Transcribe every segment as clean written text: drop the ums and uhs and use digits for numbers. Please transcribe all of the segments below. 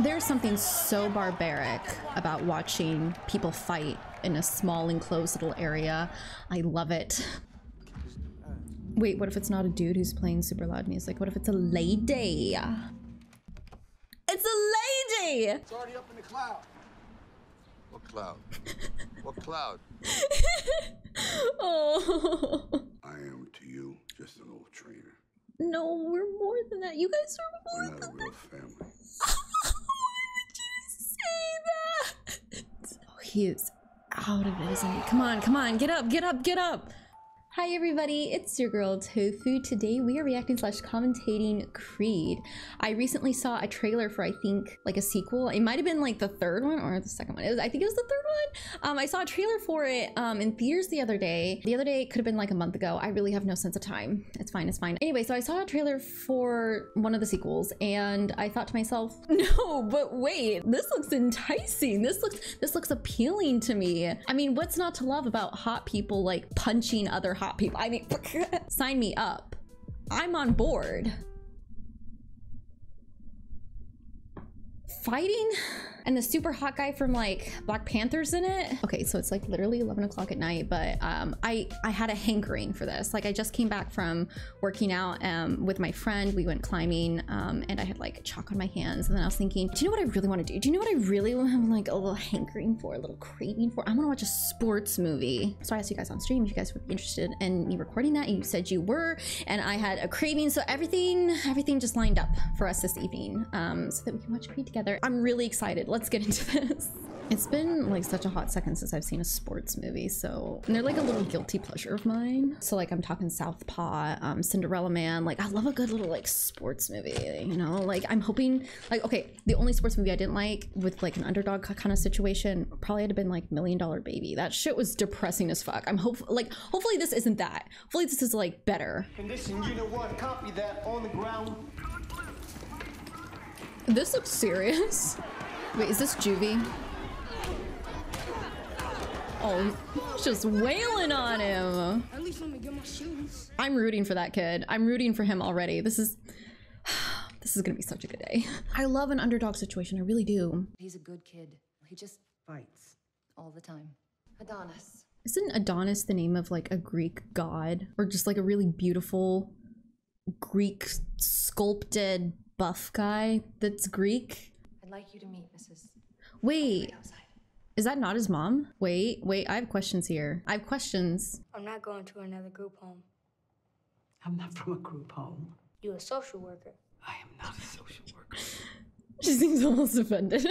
There's something so barbaric about watching people fight in a small enclosed little area. I love it. Wait, what if it's not a dude who's playing super loud music? What if it's a lady? It's a lady! It's already up in the cloud. What cloud? What cloud? Oh. I am to you just an old trainer. No, we're more than that. You guys are more than that. We're not a real family. Why would you say that? Oh, he is out of it, isn't he? Come on, come on. Get up, get up, get up. Hi everybody, it's your girl Tofu. Today we are reacting / commentating Creed. I recently saw a trailer for, I think, like a sequel. It might have been like the third one or the second one. I think it was the third one. I saw a trailer for it in theaters the other day. It could have been like a month ago. I really have no sense of time. It's fine, it's fine. Anyway, so I saw a trailer for one of the sequels and I thought to myself, no, but wait, this looks enticing. This looks appealing to me. I mean, what's not to love about hot people like punching other hot people? I mean, sign me up. I'm on board. Fighting? And the super hot guy from like Black Panther's in it. Okay, so it's like literally 11 o'clock at night, but I had a hankering for this. Like I just came back from working out with my friend. We went climbing and I had like chalk on my hands. And then I was thinking, do you know what I really want to do? Do you know what I really have like a little hankering for, a little craving for? I want to watch a sports movie. So I asked you guys on stream if you guys would be interested in me recording that, and you said you were, and I had a craving. So everything just lined up for us this evening so that we can watch Creed together. I'm really excited. Let's get into this. It's been like such a hot second since I've seen a sports movie, so, and they're like a little guilty pleasure of mine. So like I'm talking Southpaw, Cinderella Man. Like I love a good little like sports movie, you know? Like I'm hoping, like, okay, the only sports movie I didn't like with like an underdog kind of situation probably had been like Million Dollar Baby. That shit was depressing as fuck. I'm hopefully this isn't that. Hopefully this is like better. Condition unit 1, copy that, on the ground. This looks serious. Wait, is this juvie? Oh, he's just wailing on him. At least let me get my shoes. I'm rooting for that kid. I'm rooting for him already. This is gonna be such a good day. I love an underdog situation. I really do. He's a good kid. He just fights all the time. Adonis. Isn't Adonis the name of like a Greek god, or just like a really beautiful Greek sculpted buff guy that's Greek? I'd like you to meet Mrs. Wait, is that not his mom? Wait, I have questions here. I have questions. I'm not going to another group home. I'm not from a group home. You're a social worker. I am not a social worker. She seems almost offended.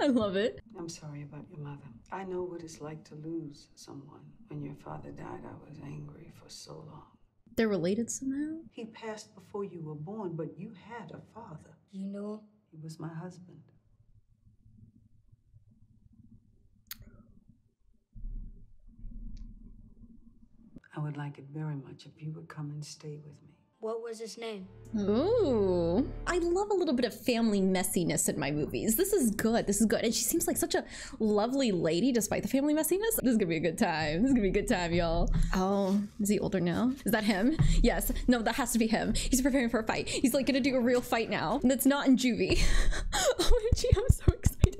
I love it. I'm sorry about your mother. I know what it's like to lose someone. When your father died, I was angry for so long. They're related somehow? He passed before you were born, but you had a father. You knew him? He was my husband. I would like it very much if you would come and stay with me. What was his name? Ooh. I love a little bit of family messiness in my movies. This is good. This is good. And she seems like such a lovely lady despite the family messiness. This is gonna be a good time. This is gonna be a good time, y'all. Oh, is he older now? Is that him? Yes. No, that has to be him. He's preparing for a fight. He's like gonna do a real fight now. That's not in juvie. OMG, I'm so excited.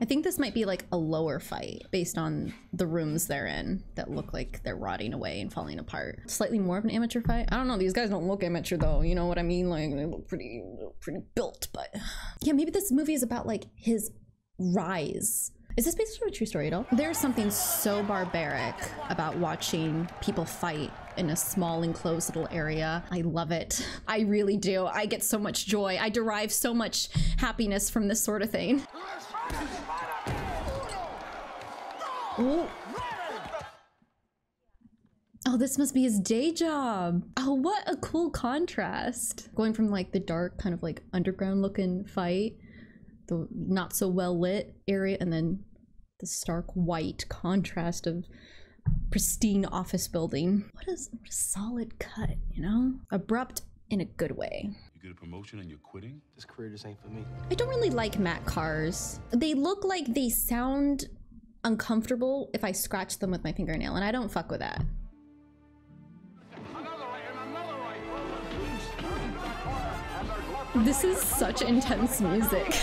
I think this might be like a lower fight based on the rooms they're in that look like they're rotting away and falling apart. Slightly more of an amateur fight. I don't know. These guys don't look amateur though. You know what I mean? Like they look pretty built, but yeah, maybe this movie is about like his rise. Is this based on a true story at all? There's something so barbaric about watching people fight in a small enclosed little area. I love it. I really do. I get so much joy. I derive so much happiness from this sort of thing. Ooh. Oh, this must be his day job. Oh, what a cool contrast. Going from like the dark kind of like underground looking fight, the not so well lit area, and then the stark white contrast of pristine office building. What a solid cut, you know? Abrupt in a good way. Get a promotion and you're quitting? This career just ain't for me. I don't really like matte cars. They look like they sound uncomfortable if I scratch them with my fingernail, and I don't fuck with that. Another right and another right. This is such intense music.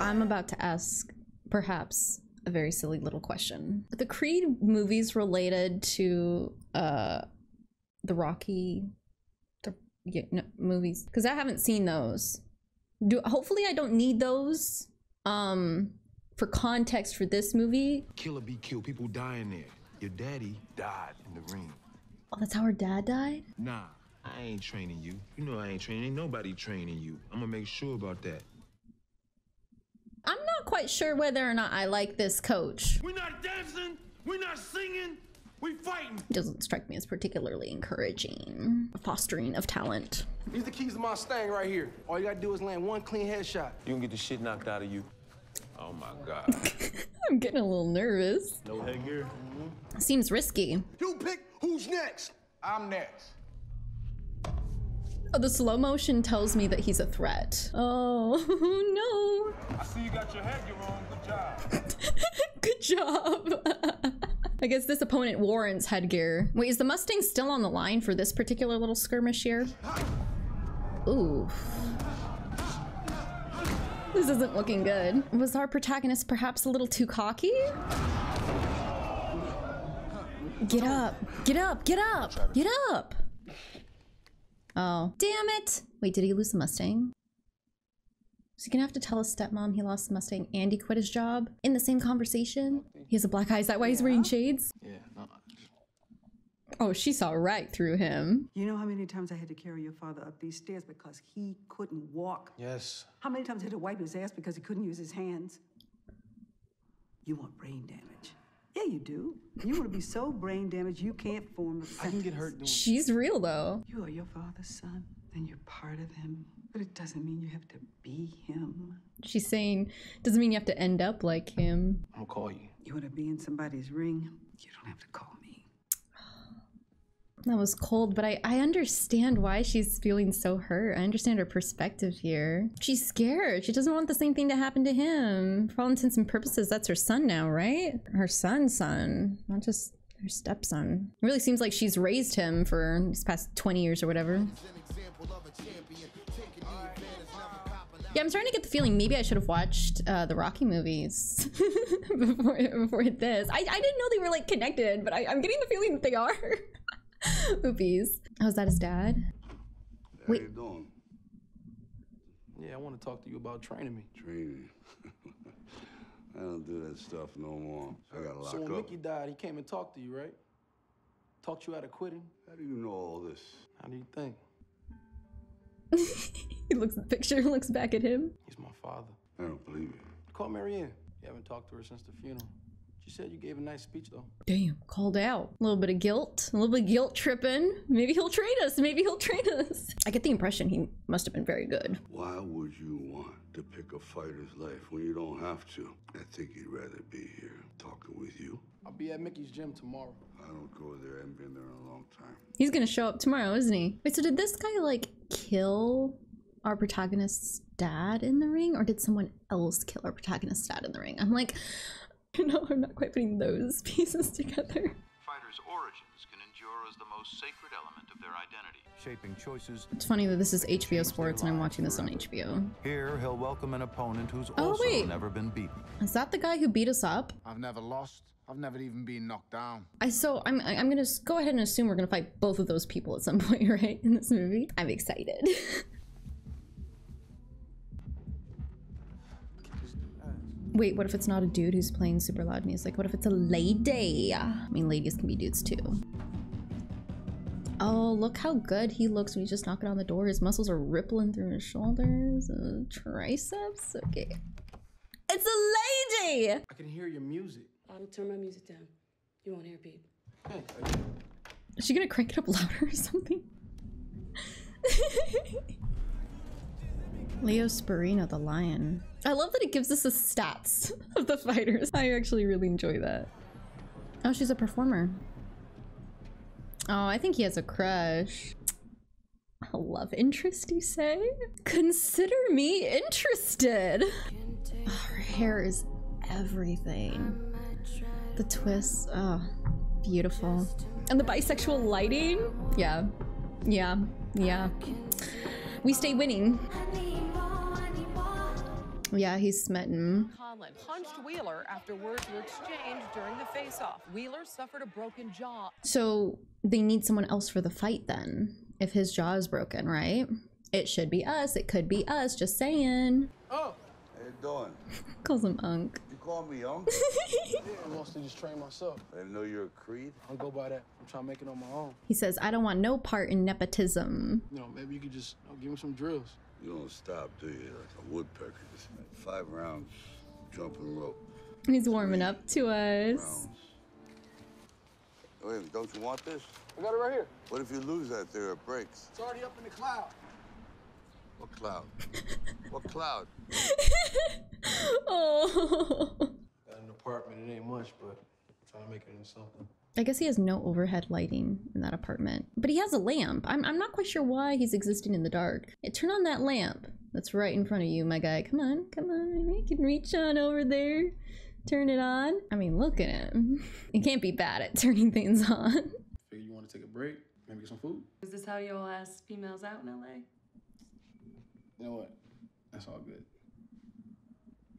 I'm about to ask, perhaps, a very silly little question. Are the Creed movies related to the Rocky movies? Because I haven't seen those. Hopefully I don't need those for context for this movie. Kill or be killed, people die in there. Your daddy died in the ring. Oh, that's how her dad died? Nah, I ain't training you. You know I ain't training. Ain't nobody training you. I'm gonna make sure about that. I'm not quite sure whether or not I like this coach. We're not dancing. We're not singing. We're fighting. It doesn't strike me as particularly encouraging. Fostering of talent. These are the keys to my Mustang right here. All you gotta do is land one clean headshot. You can get the shit knocked out of you. Oh my God. I'm getting a little nervous. No headgear. Mm-hmm. Seems risky. You pick who's next. I'm next. Oh, the slow motion tells me that he's a threat. Oh, no. I see you got your headgear on. Good job. Good job. I guess this opponent warrants headgear. Wait, is the Mustang still on the line for this particular little skirmish here? Ooh. This isn't looking good. Was our protagonist perhaps a little too cocky? Get up, get up, get up, get up. Oh, damn it. Wait, did he lose the Mustang? So you're gonna have to tell his stepmom he lost the Mustang and he quit his job in the same conversation? He has a black eye, is that why he's wearing shades? Yeah, no. Oh, she saw right through him. You know how many times I had to carry your father up these stairs because he couldn't walk? Yes. How many times I had to wipe his ass because he couldn't use his hands? You want brain damage. Yeah, you do. You want to be so brain damaged you can't form a sentence. I can get hurt doing. She's real, though. You are your father's son, and you're part of him. But it doesn't mean you have to be him. She's saying, doesn't mean you have to end up like him. I'll call you. You want to be in somebody's ring? You don't have to call me. That was cold, but I understand why she's feeling so hurt. I understand her perspective here. She's scared. She doesn't want the same thing to happen to him. For all intents and purposes, that's her son now, right? Her son's son, not just her stepson. It really seems like she's raised him for these past 20 years or whatever. Yeah, I'm starting to get the feeling maybe I should have watched the Rocky movies before this. I didn't know they were like connected, but I'm getting the feeling that they are. Oopies. Oh, is that his dad? Hey, wait. How you doing? Yeah, I want to talk to you about training me. Training? I don't do that stuff no more. I got to lock up. So when Mickey died, he came and talked to you, right? Talked you out of quitting? How do you know all this? How do you think? He looks at the picture and looks back at him. He's my father. I don't believe it. Call Mary Anne. You haven't talked to her since the funeral. You said you gave a nice speech, though. Damn, called out. A little bit of guilt. A little bit of guilt tripping. Maybe he'll train us. Maybe he'll train us. I get the impression he must have been very good. Why would you want to pick a fighter's life when you don't have to? I think he'd rather be here talking with you. I'll be at Mickey's gym tomorrow. I don't go there. I haven't been there in a long time. He's gonna show up tomorrow, isn't he? Wait, so did this guy, like, kill our protagonist's dad in the ring? Or did someone else kill our protagonist's dad in the ring? I'm like... No, I'm not quite putting those pieces together. Fighters' origins can endure as the most sacred element of their identity. Shaping choices. It's funny that this is HBO Sports and I'm watching this on HBO. Here, he'll welcome an opponent who's also never been beaten. Is that the guy who beat us up? I've never lost. I've never even been knocked down. So I'm gonna go ahead and assume we're gonna fight both of those people at some point, right? In this movie, I'm excited. Wait, what if it's not a dude who's playing super loud music? What if it's a lady? I mean, ladies can be dudes too. Oh, look how good he looks when he's just knocking on the door. His muscles are rippling through his shoulders, triceps. Okay. It's a lady! I can hear your music. I'll turn my music down. You won't hear a beat. Is she gonna crank it up louder or something? Leo Spirino, the lion. I love that it gives us the stats of the fighters. I actually really enjoy that. Oh, she's a performer. Oh, I think he has a crush. A love interest, you say? Consider me interested. Oh, her hair is everything. The twists, oh, beautiful. And the bisexual lighting. Yeah, yeah, yeah. We stay winning. Yeah, he's smitten. Conlon punched Wheeler after words were exchanged during the face-off. Wheeler suffered a broken jaw. So they need someone else for the fight then. If his jaw is broken, right? It should be us. It could be us. Just saying. Oh, how you doing? Calls him Unc. You call me Unc? I mostly just train myself. I didn't know you're a Creed. I'll go by that. I'm trying to make it on my own. He says, I don't want no part in nepotism. You know, maybe you could just give me some drills. You don't stop, do you? Like a woodpecker. Just 5 rounds, jumping rope. He's warming up to us. Wait, don't you want this? I got it right here. What if you lose that there? It breaks. It's already up in the cloud. What cloud? What cloud? Oh. Got an apartment. It ain't much, but I'm trying to make it into something. I guess he has no overhead lighting in that apartment, but he has a lamp. I'm not quite sure why he's existing in the dark. Hey, turn on that lamp. That's right in front of you, my guy. Come on, come on. You can reach on over there. Turn it on. I mean, look at him. He can't be bad at turning things on. Figure you want to take a break, maybe get some food. Is this how y'all ask females out in LA? You know what? That's all good.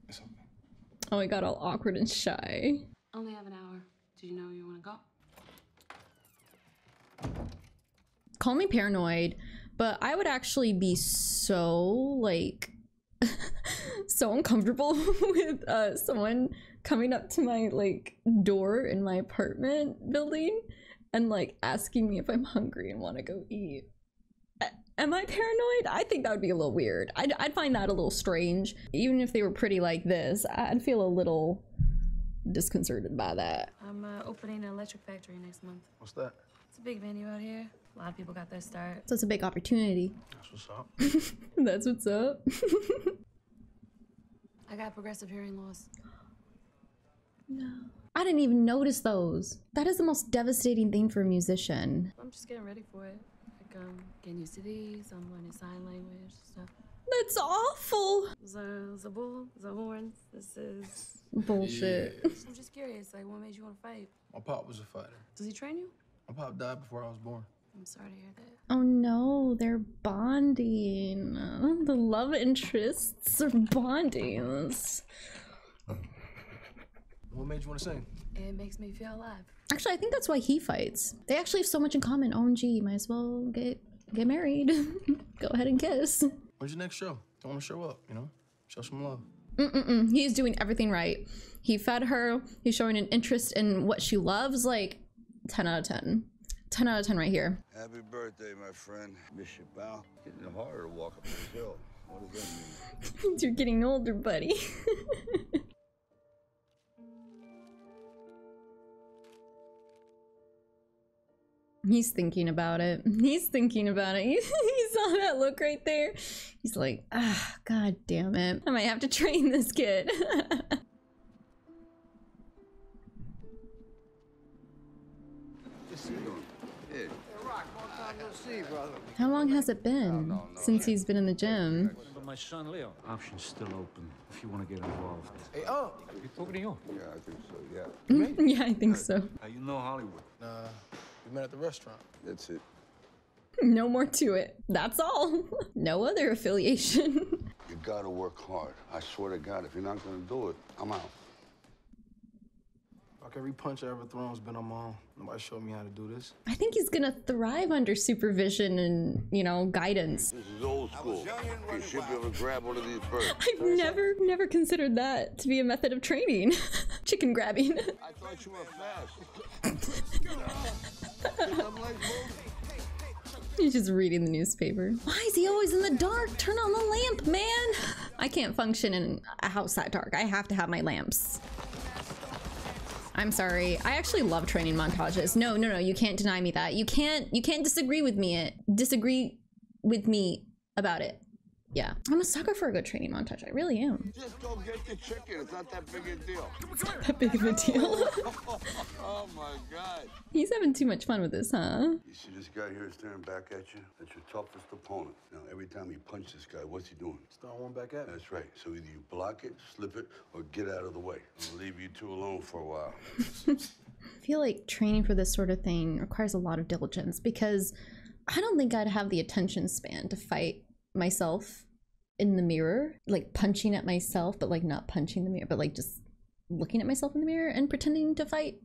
It's okay. Oh, he got all awkward and shy. Only have an hour. Do you know you want to go? Call me paranoid, but I would actually be so, like, so uncomfortable with someone coming up to my, like, door in my apartment building and, like, asking me if I'm hungry and want to go eat. Am I paranoid? I think that would be a little weird. I'd find that a little strange. Even if they were pretty like this, I'd feel a little disconcerted by that. I'm opening an electric factory next month. What's that? It's a big venue out here. A lot of people got their start. So it's a big opportunity. That's what's up. That's what's up. I got progressive hearing loss. No. I didn't even notice those. That is the most devastating thing for a musician. I'm just getting ready for it. Like, getting used to these. I'm learning sign language stuff. That's awful. The bull, the horns. This is bullshit. Yeah. I'm just curious, like, what made you want to fight? My pop was a fighter. Does he train you? My pop died before I was born. I'm sorry to hear that. Oh no, they're bonding. The love interests are bonding. What made you want to sing? It makes me feel alive. Actually, I think that's why he fights. They actually have so much in common. OMG, might as well get married. Go ahead and kiss. When's your next show? Don't want to show up, you know? Show some love. Mm-mm-mm. He's doing everything right. He fed her. He's showing an interest in what she loves. Like, 10 out of 10. 10 out of 10 right here. Happy birthday, my friend. Miss you, pal. Getting harder to walk up this hill. What does that mean? You're getting older, buddy. He's thinking about it. He's thinking about it. He saw that look right there. He's like, ah, god damn it. I might have to train this kid. How long has it been since he's been in the gym? But my son Leo, option's still open if you want to get involved. Hey, oh, you over to York? Yeah, I think so. Yeah. Yeah, I think so. You know Hollywood. Nah. We met at the restaurant. That's it. No more to it. That's all. No other affiliation. You gotta work hard. I swear to God, if you're not gonna do it, I'm out. Like every punch I ever thrown has been on my own. Nobody showed me how to do this. I think he's gonna thrive under supervision and, you know, guidance. This is old school. You should be able to grab one of these birds. I've never considered that to be a method of training. Chicken grabbing. I thought you were fast. He's just reading the newspaper. Why is he always in the dark? Turn on the lamp, man. I can't function in a house that dark. I have to have my lamps. I'm sorry. I actually love training montages. No, no, no. You can't deny me that. You can't disagree with me. Disagree with me about it. Yeah. I'm a sucker for a good training montage. I really am. Just go get the chicken. It's not that big a deal. That big of a deal. Oh my God. He's having too much fun with this, huh? You see this guy here staring back at you? That's your toughest opponent. Now, every time you punch this guy, what's he doing? He's throwing one back at me. That's right. So either you block it, slip it, or get out of the way. I'll leave you two alone for a while. I feel like training for this sort of thing requires a lot of diligence because I don't think I'd have the attention span to fight myself in the mirror, like punching at myself, but like not punching the mirror, but like just looking at myself in the mirror and pretending to fight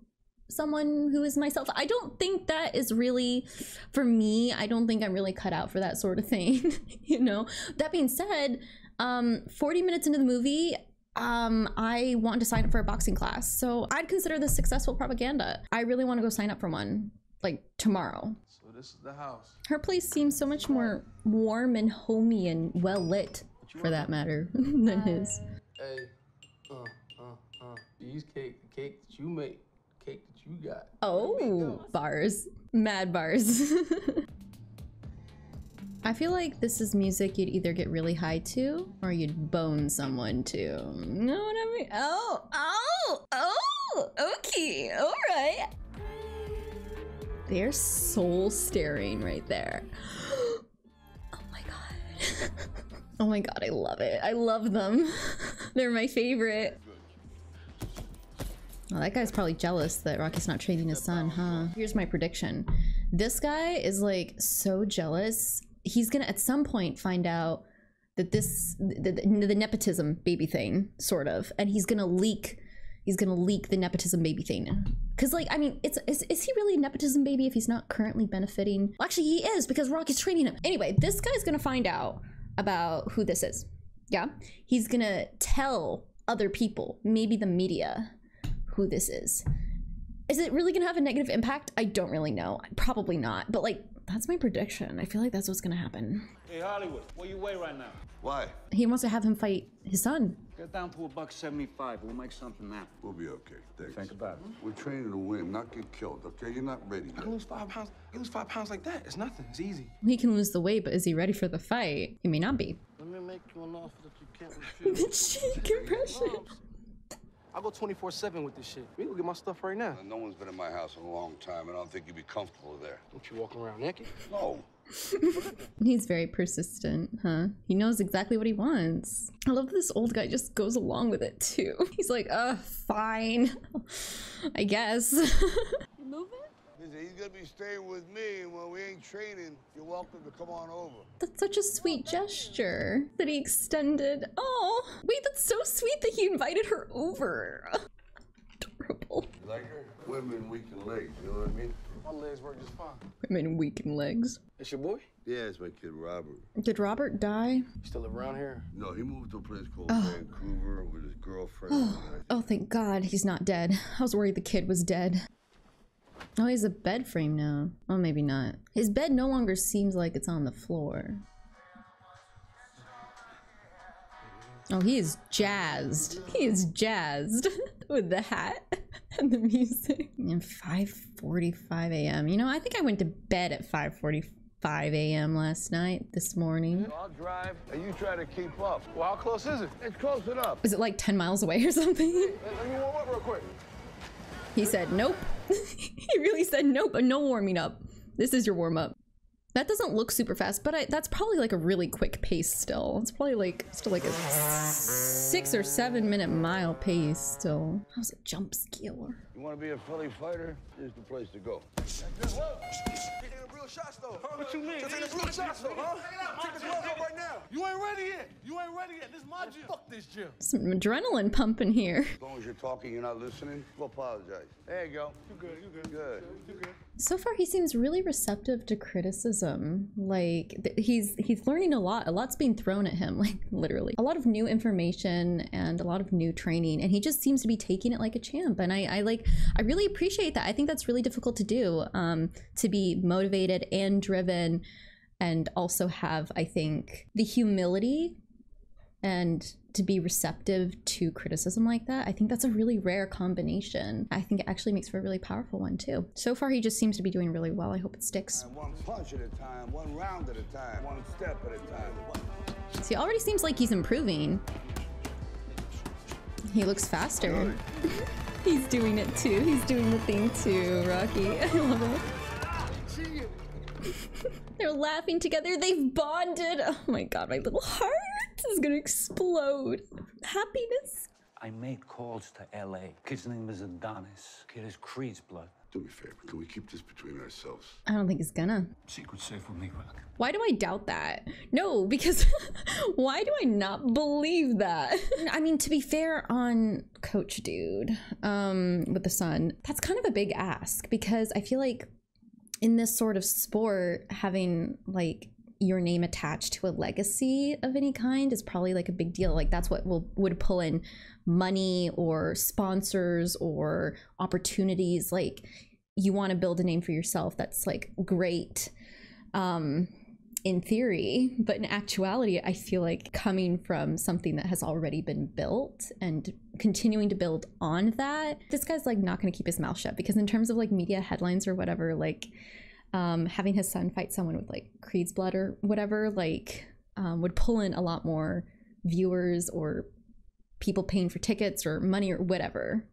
someone who is myself. I don't think that is really for me. I don't think I'm really cut out for that sort of thing. You know, that being said, 40 minutes into the movie, I want to sign up for a boxing class, so I'd consider this successful propaganda. I really want to go sign up for one, like tomorrow. So this is the house. Her place seems so much more warm and homey and well lit, for that matter, than his. Hey, these cake that you make, cake that you got. Oh, bars, mad bars. I feel like this is music you'd either get really high to or you'd bone someone to. You know what I mean? Oh, okay, all right. They're soul staring right there. Oh my God. Oh my God, I love it. I love them. They're my favorite. Well, that guy's probably jealous that Rocky's not training his son, huh? Here's my prediction. This guy is like so jealous. He's gonna at some point find out that this the nepotism baby thing, sort of, and he's gonna leak the nepotism baby thing, because like, I mean, is he really a nepotism baby if he's not currently benefiting? Well, actually he is, because Rocky's training him. Anyway, this guy's gonna find out about who this is. Yeah, he's gonna tell other people, maybe the media, who this is. Is it really gonna have a negative impact? I don't really know. Probably not, but like, that's my prediction. I feel like that's what's gonna happen. Hey Hollywood, where you weigh right now? Why? He wants to have him fight his son. Get down to $1.75. We'll make something happen. We'll be okay. Thanks. Think about it. We're training to win, not get killed. Okay, you're not ready. I lose 5 pounds. You lose 5 pounds like that. It's nothing. It's easy. He can lose the weight, but is he ready for the fight? He may not be. Let me make you an offer that you can't refuse. The cheek compression. I go 24/7 with this shit. We go get my stuff right now. No one's been in my house in a long time, and I don't think you'd be comfortable there. Don't you walk around naked? No. He's very persistent, huh? He knows exactly what he wants. I love that this old guy just goes along with it too. He's like, fine, I guess. You moving? Listen, he's gonna be staying with me, and when we ain't training, you're welcome to come on over. That's such a sweet gesture that he extended. Oh, wait, that's so sweet that he invited her over. Adorable. You like her? Women, weak and legs, you know what I mean? My legs work just fine. Women, weak and legs. It's your boy? Yeah, it's my kid, Robert. Did Robert die? Still around here? No, he moved to a place called Vancouver with his girlfriend. Oh, thank God he's not dead. I was worried the kid was dead. Oh, he's a bed frame now. Oh, maybe not. His bed no longer seems like it's on the floor. Oh, he is jazzed. He is jazzed with the hat and the music. And 5:45 a.m. You know, I think I went to bed at 5:45 a.m. last night, this morning. I'll drive and you try to keep up. Well, how close is it? It's close enough. Is it like 10 miles away or something? Let me warm up real quick. He said nope. He really said nope, but no warming up. This is your warm up. That doesn't look super fast, but that's probably like a really quick pace still. It's probably like still like a 6 or 7 minute mile pace still. How's a jump skiller? You want to be a Philly fighter? Here's the place to go. What you mean? You ain't ready yet. You ain't ready yet. This is my gym. Fuck this gym. Some adrenaline pumping here. As long as you're talking, you're not listening, we'll apologize. There you go. You good. You good. Good. You good. So far, he seems really receptive to criticism. Like he's learning a lot. A lot's being thrown at him. Like literally, a lot of new information and a lot of new training. And he just seems to be taking it like a champ. And I really appreciate that. I think that's really difficult to do. To be motivated and driven, and also have, I think, the humility and to be receptive to criticism like that. I think that's a really rare combination. I think it actually makes for a really powerful one too. So far, he just seems to be doing really well. I hope it sticks. One punch at a time, one round at a time, one step at a time. See, already seems like he's improving. He looks faster. He's doing it too. He's doing the thing too, Rocky. I love it. They're laughing together. They've bonded. Oh my God, my little heart is gonna explode. Happiness. I made calls to LA. Kid's name is Adonis. Kid is Creed's blood. Do me a favor. Can we keep this between ourselves? I don't think it's gonna. Secret's safe with me, Rock. Why do I doubt that? No, because why do I not believe that? I mean, to be fair on Coach Dude with the son, that's kind of a big ask because I feel like in this sort of sport, having like your name attached to a legacy of any kind is probably like a big deal. Like that's what would pull in money or sponsors or opportunities. Like you want to build a name for yourself. That's like great in theory, but in actuality, I feel like coming from something that has already been built and continuing to build on that, this guy's like not going to keep his mouth shut because in terms of like media headlines or whatever, like having his son fight someone with like Creed's blood or whatever, like would pull in a lot more viewers or people paying for tickets or money or whatever.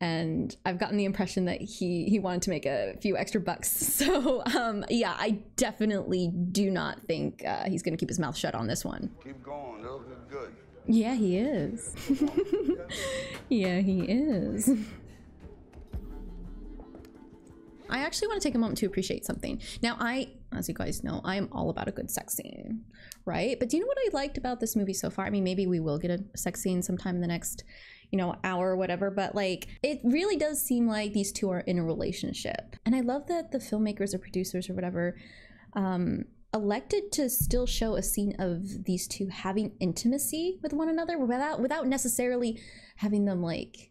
And I've gotten the impression that he wanted to make a few extra bucks. So yeah, I definitely do not think he's gonna keep his mouth shut on this one. Keep going, those look good. Yeah, he is. Yeah, he is. I actually want to take a moment to appreciate something. Now as you guys know, I am all about a good sex scene, right? But do you know what I liked about this movie so far? I mean, maybe we will get a sex scene sometime in the next, you know, hour or whatever, but like, it really does seem like these two are in a relationship. And I love that the filmmakers or producers or whatever, elected to still show a scene of these two having intimacy with one another without necessarily having them like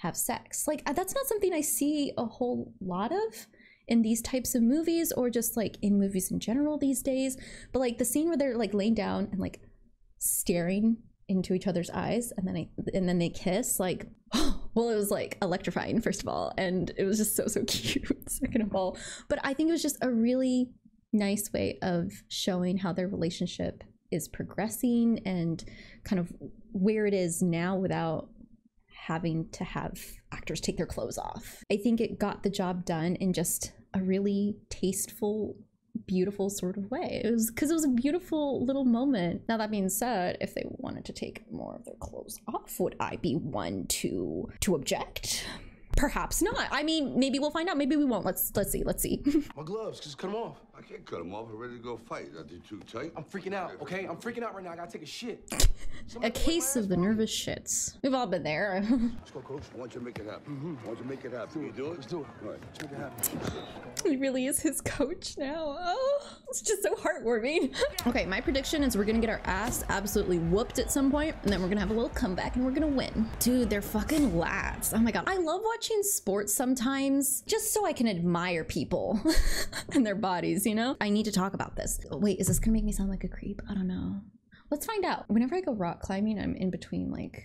have sex. Like that's not something I see a whole lot of in these types of movies or just like in movies in general these days. But like the scene where they're like laying down and like staring into each other's eyes and then they kiss, like, oh, well, it was like electrifying first of all, and it was just so cute second of all. But I think it was just a really nice way of showing how their relationship is progressing and kind of where it is now without having to have actors take their clothes off. I think it got the job done in just a really tasteful, beautiful sort of way. It was because it was a beautiful little moment. Now that being said, if they wanted to take more of their clothes off, would I be one to object? Perhaps not. I mean, maybe we'll find out. Maybe we won't. Let's see. Let's see. My gloves, just cut them off. I can't cut them off. I'm ready to go fight. Are they too tight? I'm freaking out. Okay, I'm freaking out right now. I gotta take a shit. A case of the nervous shits. We've all been there. Let's go, Coach. Why don't you make it happen? Why don't you make it happen? You do it. Let's do it. All right. Let's make it happen. He really is his coach now. Oh, it's just so heartwarming. Okay, my prediction is we're gonna get our ass absolutely whooped at some point, and then we're gonna have a little comeback, and we're gonna win. Dude, they're fucking lads. Oh my god, I love watching sports sometimes just so I can admire people and their bodies, you know? I need to talk about this. Wait, is this gonna make me sound like a creep? I don't know. Let's find out. Whenever I go rock climbing, I'm in between like,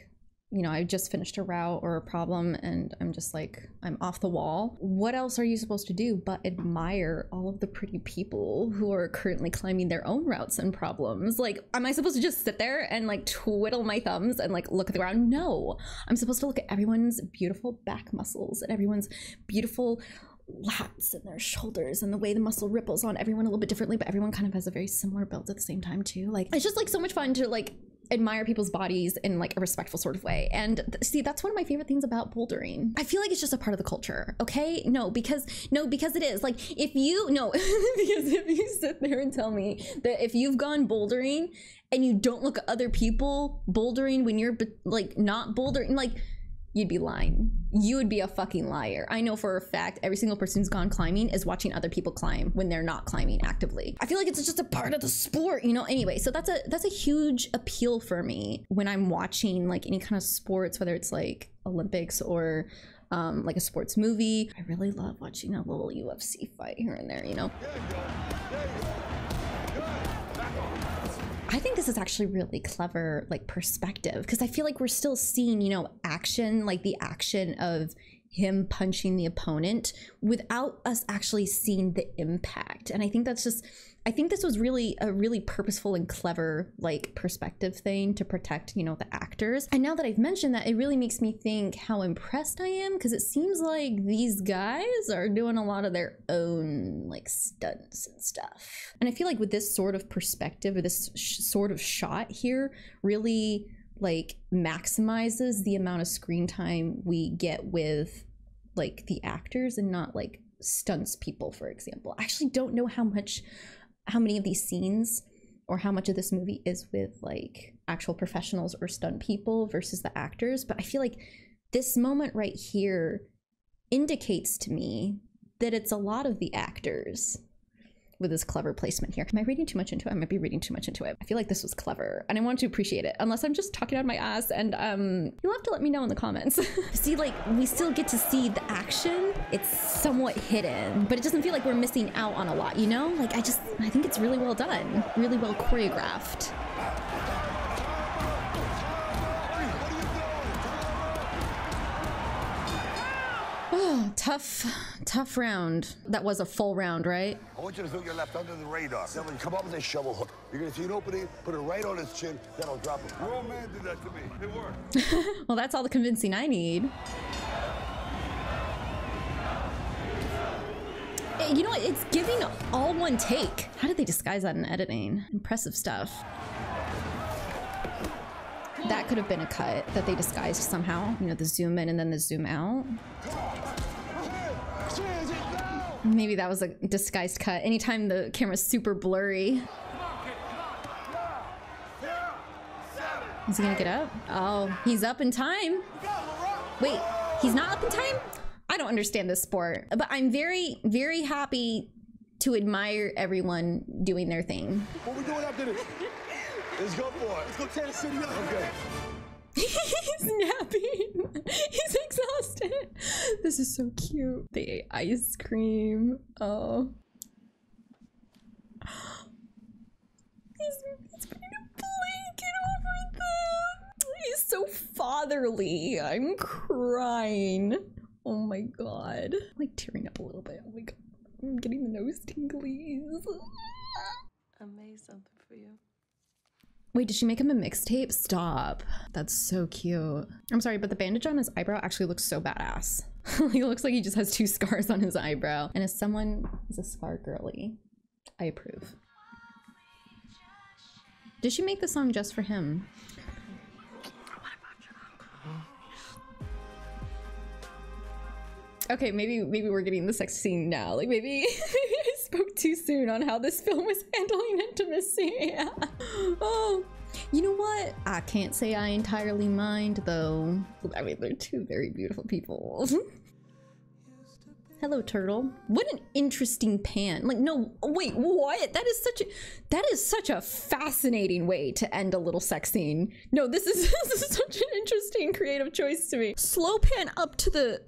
you know, I just finished a route or a problem and I'm just like, I'm off the wall. What else are you supposed to do but admire all of the pretty people who are currently climbing their own routes and problems? Like, am I supposed to just sit there and like twiddle my thumbs and like look at the ground? No, I'm supposed to look at everyone's beautiful back muscles and everyone's beautiful lats and their shoulders and the way the muscle ripples on everyone a little bit differently, but everyone kind of has a very similar build at the same time too. Like, it's just like so much fun to like admire people's bodies in like a respectful sort of way. And see, that's one of my favorite things about bouldering. I feel like it's just a part of the culture. Okay, no because it is like, if you because if you sit there and tell me that if you've gone bouldering and you don't look at other people bouldering when you're like not bouldering, like, you'd be lying. You would be a fucking liar. I know for a fact every single person who's gone climbing is watching other people climb when they're not climbing actively. I feel like it's just a part of the sport, you know? Anyway, so that's a huge appeal for me when I'm watching like any kind of sports, whether it's like Olympics or like a sports movie. I really love watching a little UFC fight here and there, you know? I think this is actually really clever, like, perspective, because I feel like we're still seeing, you know, action, like the action of him punching the opponent without us actually seeing the impact. And I think that's just, I think this was really a really purposeful and clever, like, perspective thing to protect, you know, the actors. And now that I've mentioned that, it really makes me think how impressed I am, because it seems like these guys are doing a lot of their own, like, stunts and stuff. And I feel like with this sort of perspective or this sort of shot here really, like, maximizes the amount of screen time we get with like the actors and not like stunts people, for example. I actually don't know how many of these scenes or how much of this movie is with like actual professionals or stunt people versus the actors, but I feel like this moment right here indicates to me that it's a lot of the actors with this clever placement here. Am I reading too much into it? I might be reading too much into it. I feel like this was clever and I want to appreciate it, unless I'm just talking out of my ass, and you'll have to let me know in the comments. See, like, we still get to see the action. It's somewhat hidden, but it doesn't feel like we're missing out on a lot, you know? Like, I think it's really well done, really well choreographed. Oh, tough round. That was a full round, right? I want you to throw your left under the radar. Then when you come up with a shovel hook, you're gonna see an opening, put it right on his chin, that'll drop him. Your old man did that to me. It worked. Well, that's all the convincing I need. You know what? It's giving all one take. How did they disguise that in editing? Impressive stuff. That could have been a cut that they disguised somehow. You know, the zoom in and then the zoom out. Maybe that was a disguised cut. Anytime the camera's super blurry. Is he gonna get up? Oh, he's up in time. Wait, he's not up in time? I don't understand this sport, but I'm very, very happy to admire everyone doing their thing. What we doing after this? Let's go for it. Let's go tear the city up. Okay. He's napping. He's exhausted. This is so cute. They ate ice cream. Oh. He's putting a blanket over them. He's so fatherly. I'm crying. Oh my God. I'm like tearing up a little bit. Oh my God. I'm getting the nose tinglies. I made something for you. Wait, did she make him a mixtape? Stop. That's so cute. I'm sorry, but the bandage on his eyebrow actually looks so badass. He looks like he just has two scars on his eyebrow. And as someone is a scar girly, I approve. Did she make the song just for him? Okay, maybe we're getting the sex scene now. Like maybe I spoke too soon on how this film was handling intimacy. Yeah. Oh, you know what? I can't say I entirely mind though. I mean, they're two very beautiful people. Hello, turtle. What an interesting pan. Like, no, wait, what? That is such a fascinating way to end a little sex scene. No, this is such an interesting creative choice to me. Slow pan up to the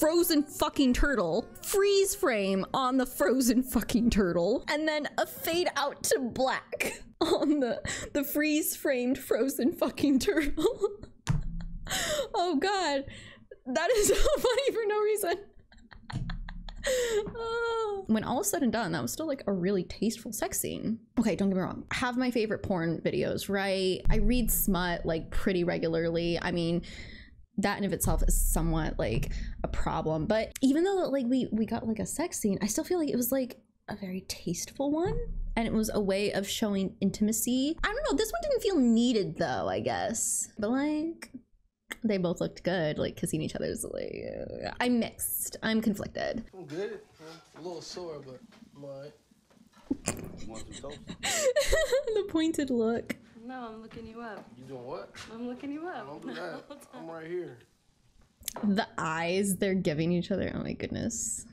frozen fucking turtle, freeze frame on the frozen fucking turtle, and then a fade out to black on the freeze framed frozen fucking turtle. Oh God, that is so funny for no reason. When all is said and done, that was still like a really tasteful sex scene. Okay, don't get me wrong. I have my favorite porn videos, right? I read smut like pretty regularly. I mean, that in of itself is somewhat like a problem, but even though like we got like a sex scene, I still feel like it was like a very tasteful one, and it was a way of showing intimacy. I don't know, this one didn't feel needed though, I guess, but like they both looked good, like kissing each other's like. I'm mixed. I'm conflicted. I'm good. I'm a little sore, but I'm alright. The pointed look. No, I'm looking you up. You doing what? I'm looking you up. Don't do that. I'm right here. The eyes they're giving each other. Oh my goodness.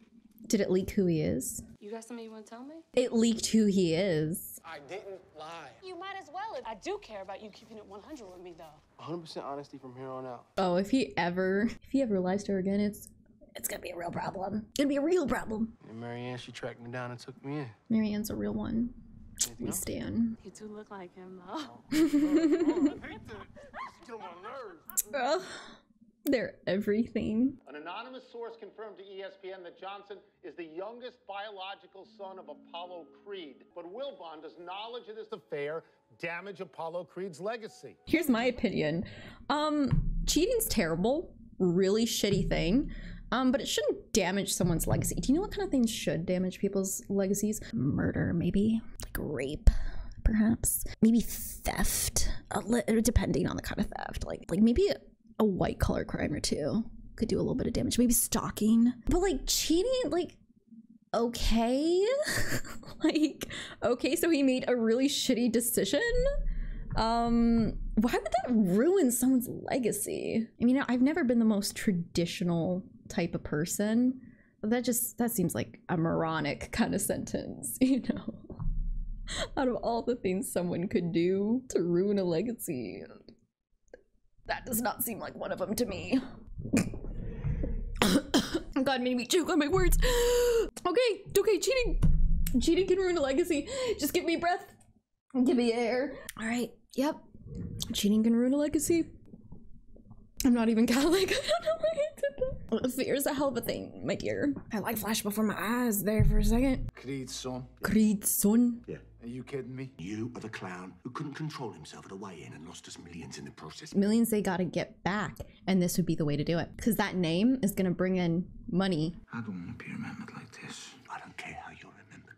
Did it leak who he is? You got something you want to tell me? It leaked who he is. I didn't lie. You might as well. I do care about you keeping it 100 with me, though. 100% honesty from here on out. Oh, if he ever lies to her again, it's gonna be a real problem. It's gonna be a real problem. And Mary Anne, she tracked me down and took me in. Mary Anne's a real one. Anything we stand. You two look like him, though. Oh, I hate that. She's getting on my nerves. Oh. They're everything. An anonymous source confirmed to ESPN that Johnson is the youngest biological son of Apollo Creed. But will Bond's knowledge of this affair damage Apollo Creed's legacy? Here's my opinion. Cheating's terrible, really shitty thing, but it shouldn't damage someone's legacy. Do you know what kind of things should damage people's legacies? Murder, maybe, like rape. Perhaps, maybe theft, depending on the kind of theft, like maybe a white collar crime or two could do a little bit of damage. Maybe stalking. But like cheating, like, okay. Like, okay, so he made a really shitty decision. Why would that ruin someone's legacy? I mean, I've never been the most traditional type of person. That seems like a moronic kind of sentence, you know? Out of all the things someone could do to ruin a legacy, that does not seem like one of them to me. God made me choke on my words. Okay, cheating. Cheating can ruin a legacy. Just give me breath. Give me air. All right, yep. Cheating can ruin a legacy. I'm not even Catholic. I don't know why I did that. Fear's a hell of a thing, my dear. I like flash before my eyes there for a second. Creed, son. Creed, son. Yeah. Are you kidding me? You are the clown who couldn't control himself at a weigh-in and lost us millions in the process. Millions they gotta get back, and this would be the way to do it. Because that name is gonna bring in money. I don't want to be remembered like this. I don't care how you're remembered.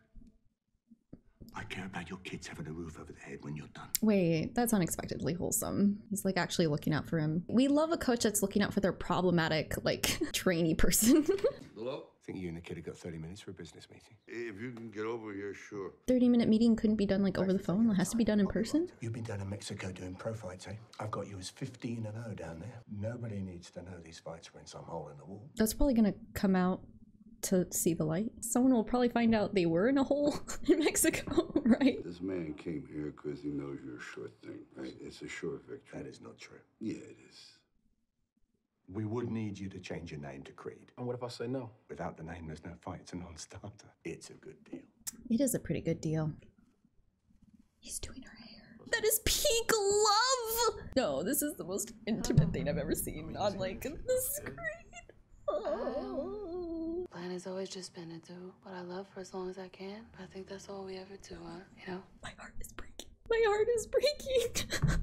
I care about your kids having a roof over their head when you're done. Wait, that's unexpectedly wholesome. He's like actually looking out for him. We love a coach that's looking out for their problematic, like, trainee person. Hello? I think you and the kid have got 30 minutes for a business meeting. If you can get over here, sure. 30-minute meeting couldn't be done like over the phone. It has to be done in person. You've been down in Mexico doing pro fights, eh? I've got you as 15-0 down there. Nobody needs to know these fights were in some hole in the wall. That's probably gonna come out to see the light. Someone will probably find out they were in a hole in Mexico, right? This man came here because he knows you're a short thing, right? It's a short victory. That is not true. Yeah, it is. We would need you to change your name to Creed. And what if I say no? Without the name, there's no fight. It's a non-starter. It's a good deal. It is a pretty good deal. He's doing her hair. That is peak love! No, this is the most intimate thing I've ever seen on, like, the screen. Oh. Plan has always just been to do what I love for as long as I can. But I think that's all we ever do, huh? You know? My heart is breaking. My heart is breaking.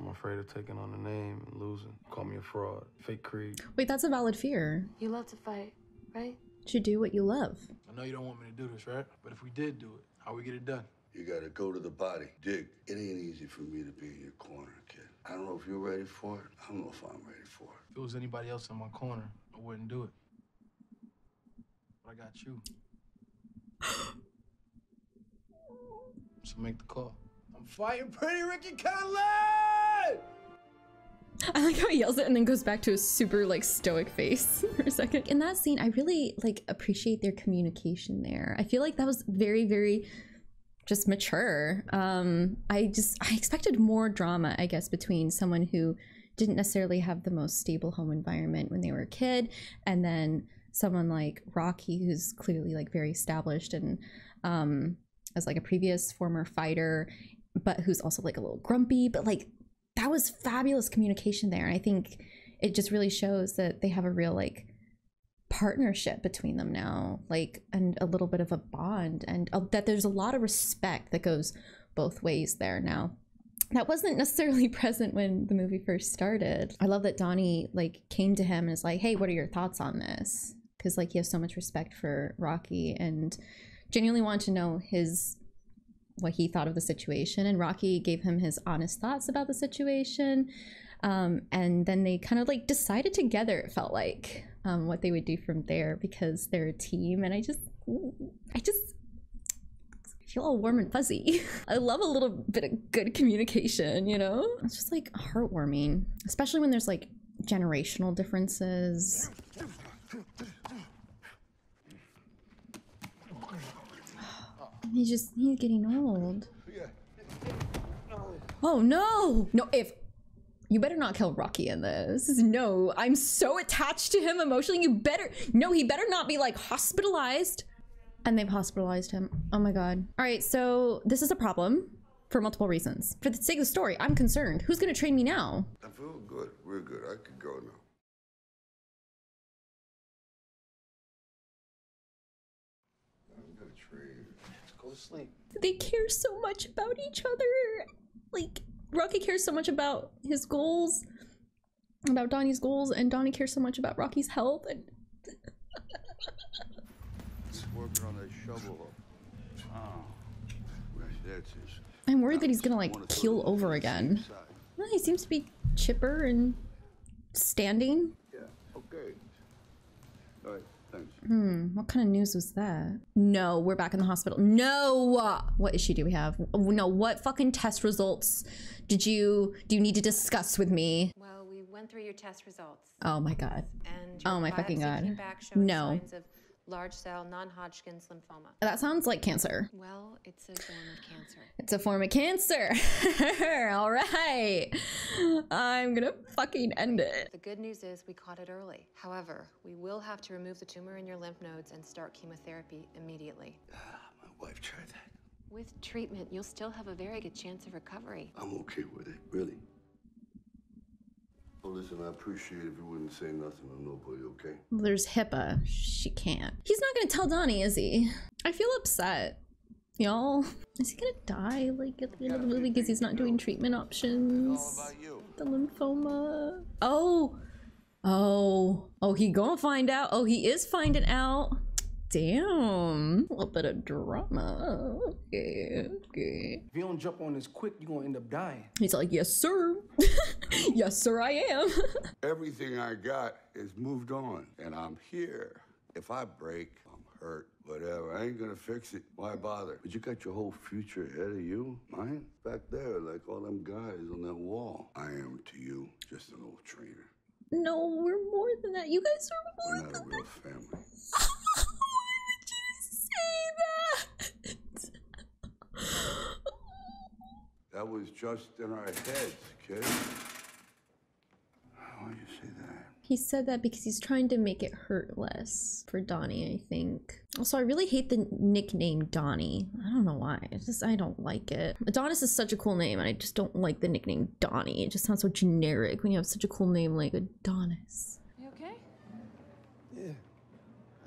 I'm afraid of taking on the name and losing. Call me a fraud. Fake Creed. Wait, that's a valid fear. You love to fight, right? You do what you love. I know you don't want me to do this, right? But if we did do it, how we get it done? You gotta go to the body. Dig. It ain't easy for me to be in your corner, kid. I don't know if you're ready for it. I don't know if I'm ready for it. If it was anybody else in my corner, I wouldn't do it. But I got you. So make the call. I'm fighting pretty Ricky Conlon! I like how he yells it and then goes back to a super, like, stoic face for a second. In that scene, I really, like, appreciate their communication there. I feel like that was very, very just mature. I expected more drama, I guess, between someone who didn't necessarily have the most stable home environment when they were a kid, and then someone like Rocky, who's clearly, like, very established and as, like, a previous former fighter, but who's also, like, a little grumpy, but, like, that was fabulous communication there. And I think it just really shows that they have a real, like, partnership between them now, like, and a little bit of a bond, and that there's a lot of respect that goes both ways there now. That wasn't necessarily present when the movie first started. I love that Donnie, like, came to him and is like, hey, what are your thoughts on this? Because, like, he has so much respect for Rocky and genuinely want to know his what he thought of the situation, and Rocky gave him his honest thoughts about the situation, and then they kind of, like, decided together, it felt like, what they would do from there, because they're a team. And I just feel all warm and fuzzy. I love a little bit of good communication, you know? It's just, like, heartwarming, especially when there's, like, generational differences. He's getting old. Oh no! No, if you better not kill Rocky in this. No, I'm so attached to him emotionally. You better, no, he better not be, like, hospitalized. And they've hospitalized him. Oh my God. All right, so this is a problem for multiple reasons. For the sake of the story, I'm concerned. Who's gonna train me now? I feel good, we're good, I could go now. Sleep. They care so much about each other. Like, Rocky cares so much about his goals, about Donnie's goals, and Donnie cares so much about Rocky's health. And working on that shovel. Oh. I'm worried that he's gonna, like, keel over again. Well, he seems to be chipper and standing. Yeah. Okay. All right, thanks. What kind of news was that? No, we're back in the hospital. No! What issue do we have? No, what fucking test results do you need to discuss with me? Well, we went through your test results. Oh my God. And oh my fucking God. Came back showing signs of large cell non-Hodgkin's lymphoma. That sounds like cancer. Well, it's a form of cancer. It's a form of cancer. All right. I'm gonna fucking end it. The good news is we caught it early. However, we will have to remove the tumor in your lymph nodes and start chemotherapy immediately. My wife tried that. With treatment, you'll still have a very good chance of recovery. I'm okay with it, really. Well, listen, I appreciate if you wouldn't say nothing to nobody, okay? Well, there's HIPAA. She can't. He's not gonna tell Donnie, is he? I feel upset, y'all. Is he gonna die, like, at the end of the movie because he's not doing treatment options? It's all about you. The lymphoma. Oh. Oh. Oh, he gonna find out. Oh, he is finding out. Damn. A little bit of drama. Okay, okay. If you don't jump on this quick, you're gonna end up dying. He's like, yes, sir. Yes, sir, I am. Everything I got is moved on, and I'm here. If I break, I'm hurt, whatever. I ain't gonna fix it. Why bother? But you got your whole future ahead of you. Mine? Back there, like all them guys on that wall. I am to you just an old trainer. No, we're more than that. You guys are more than that. We're not a real family. That was just in our heads, kid. Why would you say that? He said that because he's trying to make it hurt less for Donnie, I think. Also, I really hate the nickname Donnie. I don't know why. I don't like it. Adonis is such a cool name, and I just don't like the nickname Donnie. It just sounds so generic when you have such a cool name like Adonis. You okay? Yeah.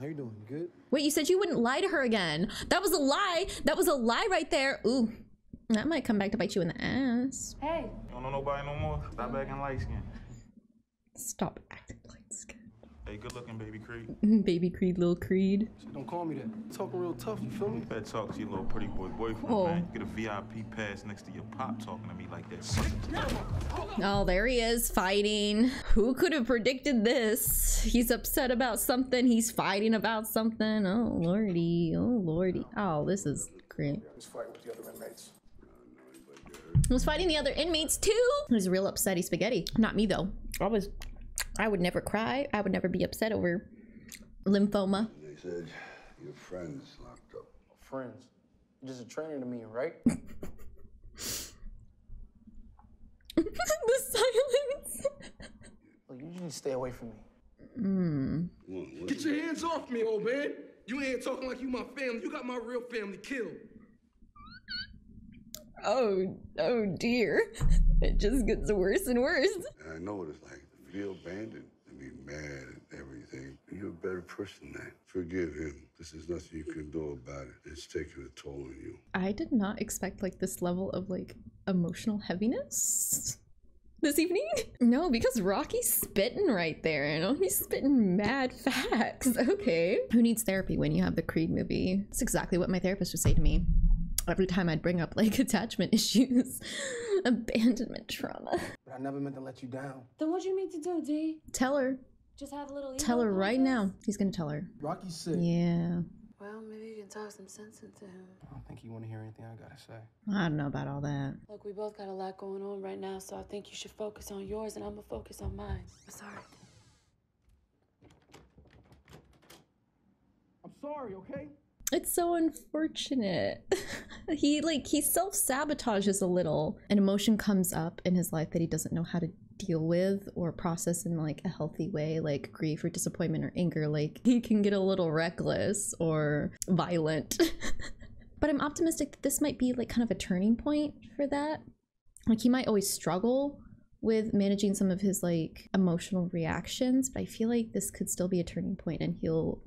How you doing? Good? Wait, you said you wouldn't lie to her again. That was a lie. That was a lie right there. Ooh. That might come back to bite you in the ass. Hey. You don't know nobody no more? Stop acting light skin. Stop acting light skin. Hey, good looking, Baby Creed. Baby Creed, Lil Creed. So don't call me that. Talking real tough, you feel me? Bad talk to your little pretty boy boyfriend, man. You get a VIP pass next to your pop talking to me like that. Oh, there he is, fighting. Who could have predicted this? He's upset about something. He's fighting about something. Oh, lordy. Oh, lordy. Oh, this is great. He's fighting with the other inmates. I was fighting the other inmates too. It was real upsetty spaghetti. Not me though. I would never cry. I would never be upset over lymphoma. They said your friend's locked up. Friends? You're just a trainer to me, right? The silence. Well, you need to stay away from me. What? Get your hands off me, old man. You ain't talking like you my family. You got my real family killed. Oh dear. It just gets worse and worse. I know what it's like to feel abandoned, to be mad at everything. You're a better person than that. Forgive him. This is nothing you can do about it. It's taking a toll on you. I did not expect like this level of like emotional heaviness this evening. No, because Rocky's spitting right there, you know? He's spitting mad facts. Okay. Who needs therapy when you have the Creed movie? That's exactly what my therapist would say to me. Every time I'd bring up like attachment issues, abandonment trauma. But I never meant to let you down. Then what do you mean to do, D? Tell her. Just have a little ego. Tell her right now. He's gonna tell her. Rocky's sick. Yeah. Well, maybe you can talk some sense into him. I don't think you want to hear anything I gotta say. I don't know about all that. Look, we both got a lot going on right now, so I think you should focus on yours and I'm gonna focus on mine. I'm sorry. I'm sorry, okay? It's so unfortunate. He self-sabotages a little. An emotion comes up in his life that he doesn't know how to deal with or process in like a healthy way, like grief or disappointment or anger. Like he can get a little reckless or violent. But I'm optimistic that this might be like kind of a turning point for that. Like he might always struggle with managing some of his like emotional reactions, but I feel like this could still be a turning point and he'll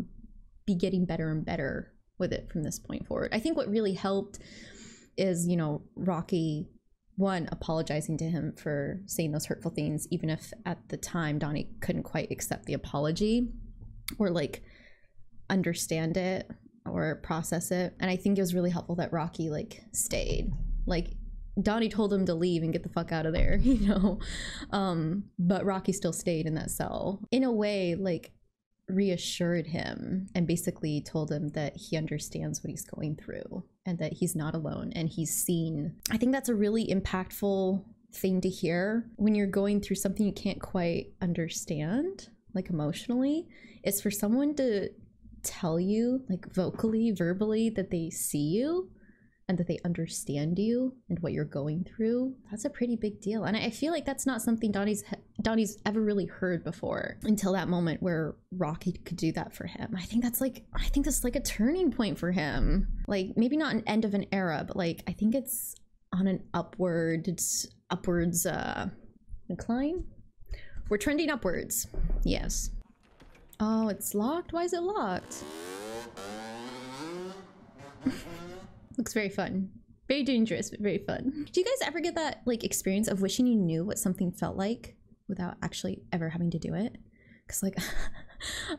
be getting better and better with it from this point forward. I think what really helped is, you know, Rocky, one, apologizing to him for saying those hurtful things, even if at the time Donnie couldn't quite accept the apology or like understand it or process it. And I think it was really helpful that Rocky like stayed. Like Donnie told him to leave and get the fuck out of there, you know? But Rocky still stayed in that cell. In a way, like reassured him and basically told him that he understands what he's going through and that he's not alone and he's seen. I think that's a really impactful thing to hear when you're going through something you can't quite understand, like emotionally. It's for someone to tell you, like, vocally, verbally, that they see you and that they understand you and what you're going through. That's a pretty big deal. And I feel like that's not something Donnie's ever really heard before until that moment where Rocky could do that for him. I think that's like a turning point for him. Like, maybe not an end of an era, but like, I think it's on an upwards incline. We're trending upwards. Yes. Oh, it's locked? Why is it locked? Looks very fun. Very dangerous, but very fun. Do you guys ever get that, like, experience of wishing you knew what something felt like without actually ever having to do it? Because, like,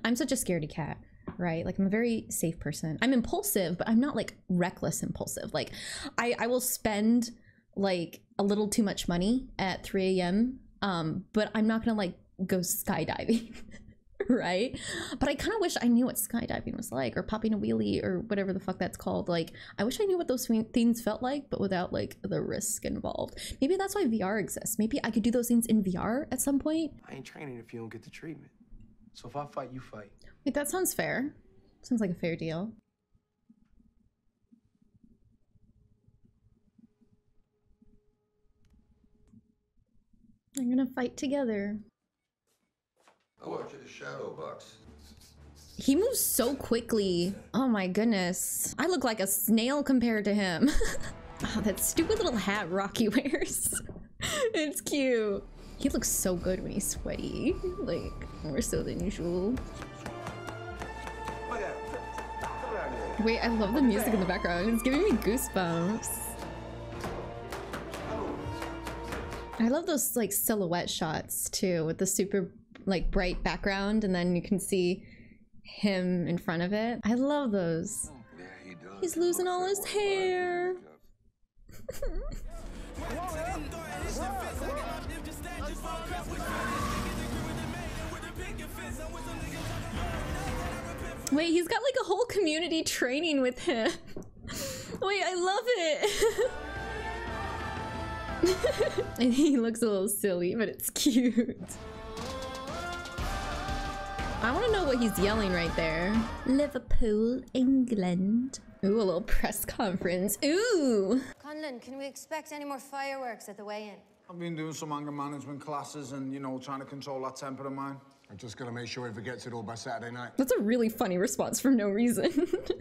I'm such a scaredy cat, right? Like, I'm a very safe person. I'm impulsive, but I'm not, like, reckless impulsive. Like, I will spend, like, a little too much money at 3 a.m., but I'm not gonna, like, go skydiving. Right? But I kind of wish I knew what skydiving was like, or popping a wheelie, or whatever the fuck that's called. Like, I wish I knew what those things felt like, but without, like, the risk involved. Maybe that's why VR exists. Maybe I could do those things in VR at some point. I ain't training if you don't get the treatment. So if I fight, you fight. Wait, that sounds fair. Sounds like a fair deal. I'm gonna fight together. I want you to shadow box. He moves so quickly. Oh my goodness. I look like a snail compared to him. Oh, that stupid little hat Rocky wears. It's cute. He looks so good when he's sweaty. Like, more so than usual. Wait, I love the music in the background. It's giving me goosebumps. I love those, like, silhouette shots too, with the super, like, bright background, and then you can see him in front of it. I love those. Yeah, he's losing all his hair. Wait, he's got, like, a whole community training with him. Wait, I love it. And he looks a little silly, but it's cute. I want to know what he's yelling right there. Liverpool, England. Ooh, a little press conference. Ooh! Conlon, can we expect any more fireworks at the weigh-in? I've been doing some anger management classes and, you know, trying to control that temper of mine. I'm just gonna make sure he forgets it all by Saturday night. That's a really funny response for no reason.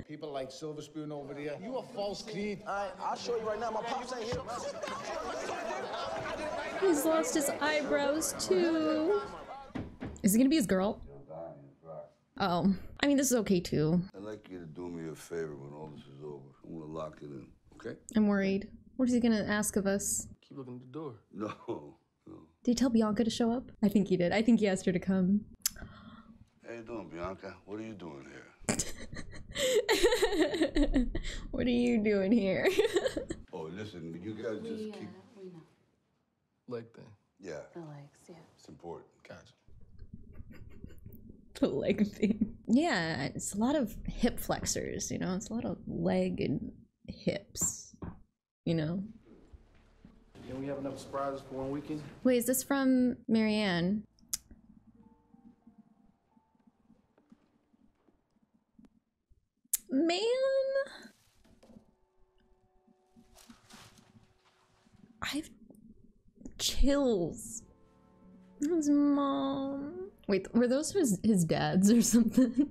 People like Silver Spoon over there. You a false creed. I'll show you right now. My pops ain't here. He's lost his eyebrows too. Is it gonna be his girl? Oh, I mean, this is okay too. I'd like you to do me a favor when all this is over. I'm gonna lock it in, okay? I'm worried. What is he gonna ask of us? Keep looking at the door. No. Did he tell Bianca to show up? I think he did. I think he asked her to come. How you doing, Bianca? What are you doing here? What are you doing here? Oh, listen, you guys just keep... We know. Like that? Yeah. The legs, yeah. It's important. Gotcha. The leg thing. Yeah, it's a lot of hip flexors, you know? It's a lot of leg and hips, you know? Can we have enough surprises for one weekend? Wait, is this from Mary Anne? Man! I have chills. His mom. Wait, were those his dads or something?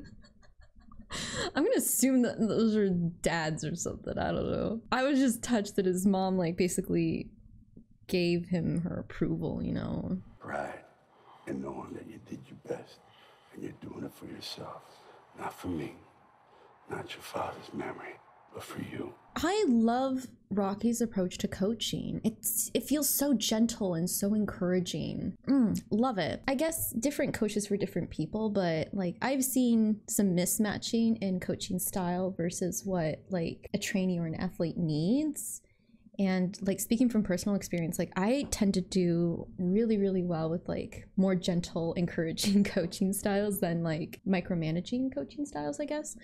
I'm gonna assume that those are dads or something. I don't know. I was just touched that his mom, like, basically gave him her approval, you know? Pride in knowing that you did your best and you're doing it for yourself. Not for me. Not your father's memory, but for you. I love Rocky's approach to coaching. It feels so gentle and so encouraging. Love it. I guess different coaches for different people, but, like, I've seen some mismatching in coaching style versus what, like, a trainee or an athlete needs. And like speaking from personal experience, like I tend to do really, really well with like more gentle, encouraging coaching styles than like micromanaging coaching styles, I guess.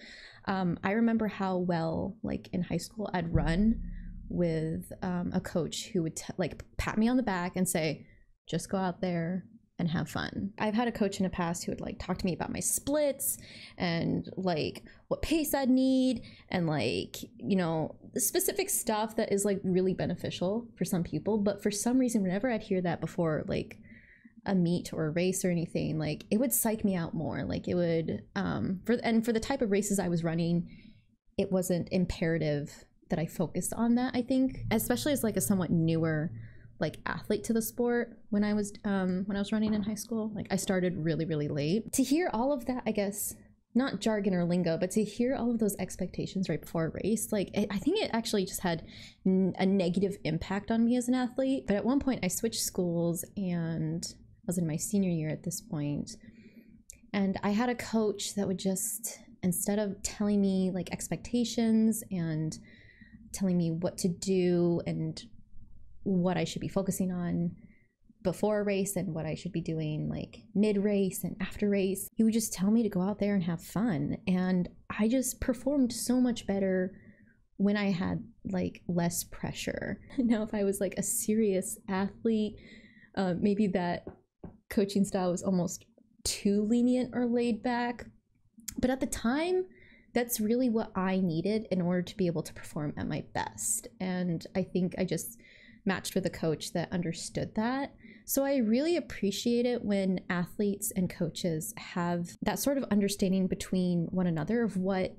I remember how well like in high school I'd run with a coach who would like pat me on the back and say, just go out there and have fun. I've had a coach in the past who would like talk to me about my splits and like what pace I'd need and like, you know, specific stuff that is like really beneficial for some people. But for some reason, whenever I'd hear that before like a meet or a race or anything, like it would psych me out more. Like it would, for the type of races I was running, it wasn't imperative that I focused on that, I think, especially as like a somewhat newer like athlete to the sport when I was running in high school. Like I started really, really late. To hear all of that, I guess, not jargon or lingo, but to hear all of those expectations right before a race, like I think it actually just had a negative impact on me as an athlete. But at one point I switched schools and I was in my senior year at this point. And I had a coach that would just, instead of telling me like expectations and telling me what to do and what I should be focusing on before a race and what I should be doing like mid-race and after race, he would just tell me to go out there and have fun. And I just performed so much better when I had like less pressure. Now, if I was like a serious athlete, maybe that coaching style was almost too lenient or laid back. But at the time, that's really what I needed in order to be able to perform at my best. And I think I just matched with a coach that understood that. So I really appreciate it when athletes and coaches have that sort of understanding between one another of what,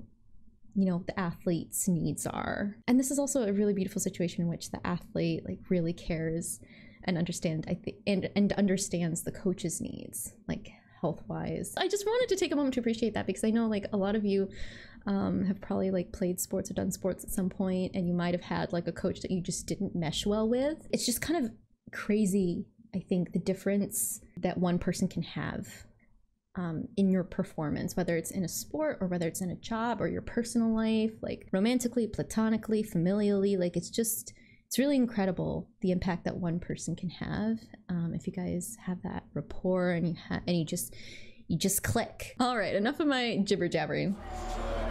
you know, the athlete's needs are. And this is also a really beautiful situation in which the athlete like really cares and understands the coach's needs, like health-wise. I just wanted to take a moment to appreciate that because I know like a lot of you have probably like played sports or done sports at some point, and you might have had like a coach that you just didn't mesh well with. It's just kind of crazy, I think, the difference that one person can have in your performance, whether it's in a sport or whether it's in a job or your personal life, like romantically, platonically, familially. Like it's really incredible the impact that one person can have if you guys have that rapport and you just click. All right, enough of my jibber jabbering.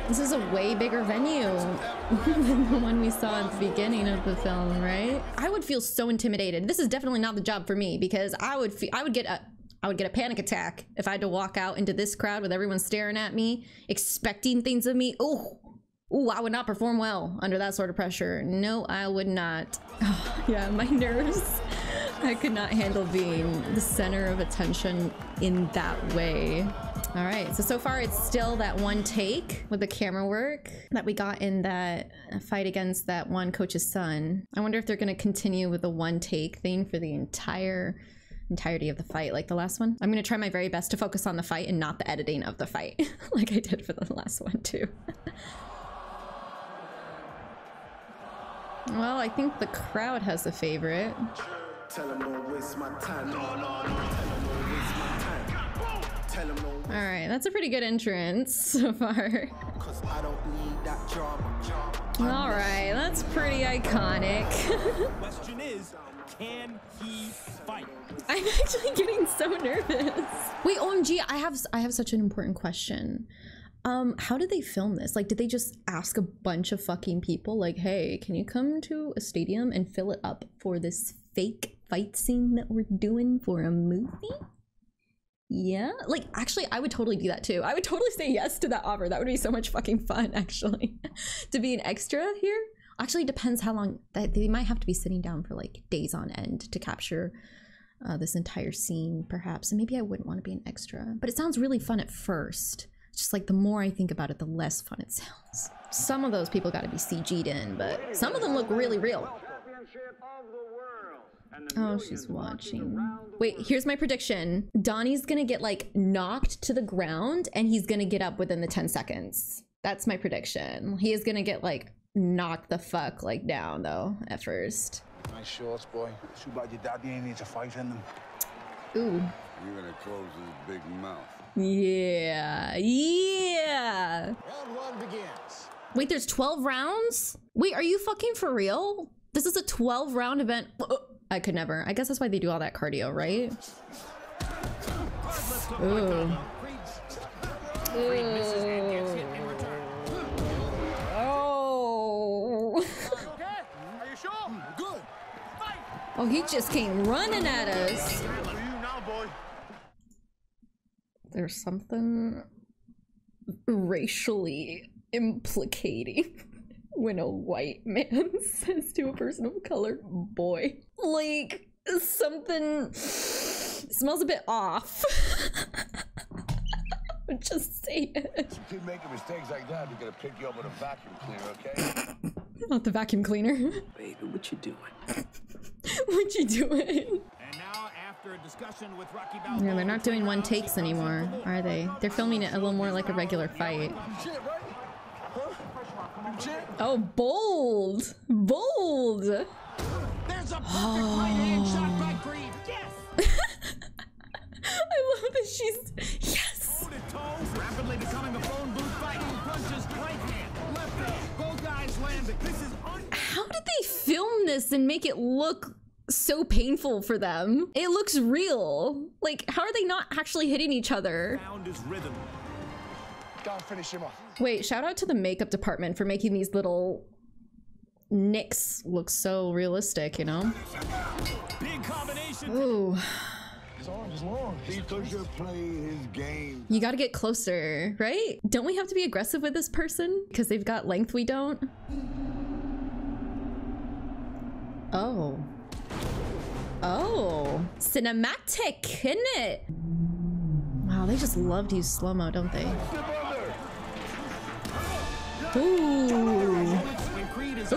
This is a way bigger venue than the one we saw at the beginning of the film, right? I would feel so intimidated. This is definitely not the job for me because I would get a panic attack if I had to walk out into this crowd with everyone staring at me, expecting things of me. Ooh, I would not perform well under that sort of pressure. No, I would not. Oh, yeah, my nerves. I could not handle being the center of attention in that way. All right, so far it's still that one take with the camera work that we got in that fight against that one coach's son. I wonder if they're gonna continue with the one take thing for the entirety of the fight, like the last one. I'm gonna try my very best to focus on the fight and not the editing of the fight, like I did for the last one too. Well, I think the crowd has a favorite. Tell him don't waste my time. All right, that's a pretty good entrance so far. All right, that's pretty iconic. Question is, can he fight? I'm actually getting so nervous. Wait, OMG, I have such an important question. How did they film this? Like, did they just ask a bunch of fucking people like, hey, can you come to a stadium and fill it up for this fake fight scene that we're doing for a movie? Yeah, like actually I would totally do that too. I would totally say yes to that offer. That would be so much fucking fun actually to be an extra here. Actually depends how long, they might have to be sitting down for like days on end to capture this entire scene perhaps. And maybe I wouldn't want to be an extra, but it sounds really fun at first. Just like the more I think about it, the less fun it sounds. Some of those people got to be CG'd in, but some of them look really real. Oh, she's watching. Wait, here's my prediction. Donnie's gonna get like knocked to the ground and he's gonna get up within the 10 seconds. That's my prediction. He is gonna get like knocked the fuck like down though at first. Nice shorts, boy. Too bad your daddy ain't need to fight in them. Ooh. You're gonna close his big mouth. Yeah, yeah. Round one begins. Wait, there's 12 rounds? Wait, are you fucking for real? This is a 12-round event. I could never. I guess that's why they do all that cardio, right? Ooh. Oh. Oh, he just came running at us. There's something racially implicating when a white man says to a person of color, boy. Like, something smells a bit off. Just say it. You keep making mistakes like that, we're gonna pick you up with a vacuum cleaner, okay? Not the vacuum cleaner. Baby, what you doing? What you doing? And now, after a discussion with Rocky, yeah, they're not doing one takes anymore, are they? They're filming it a little more like a regular fight. Oh, bold! Bold! There's a perfect right hand shot by Creed. Yes! I love that she's... Yes! Rapidly becoming a phone booth fight. Punches, right hand, left hand. Both guys landing. This is... How did they film this and make it look so painful for them? It looks real. Like, how are they not actually hitting each other? Sound is rhythm. Don't finish him off. Wait, shout out to the makeup department for making these little nicks look so realistic, you know? Big combination. Ooh. His arm is long. He took your play, his game. You gotta get closer, right? Don't we have to be aggressive with this person? Because they've got length we don't? Oh. Oh. Cinematic, isn't it? Wow, they just love to use slow-mo, don't they? Ooh. Ooh. It's